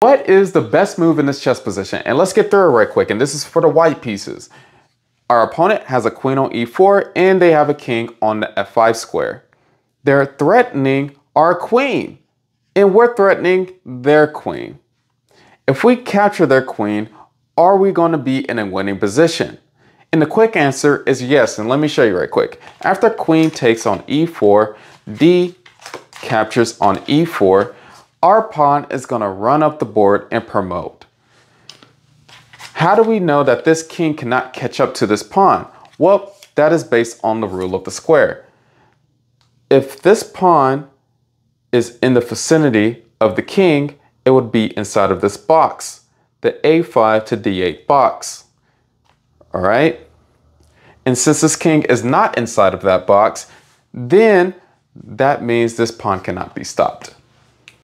What is the best move in this chess position? And let's get through it right quick. And this is for the white pieces. Our opponent has a queen on e4 and they have a king on the f5 square. They're threatening our queen and we're threatening their queen. If we capture their queen, are we going to be in a winning position? And the quick answer is yes. And let me show you right quick. After queen takes on e4, d captures on e4, our pawn is going to run up the board and promote. How do we know that this king cannot catch up to this pawn? Well, that is based on the rule of the square. If this pawn is in the vicinity of the king, it would be inside of this box, the a5 to d8 box. All right. And since this king is not inside of that box, then that means this pawn cannot be stopped.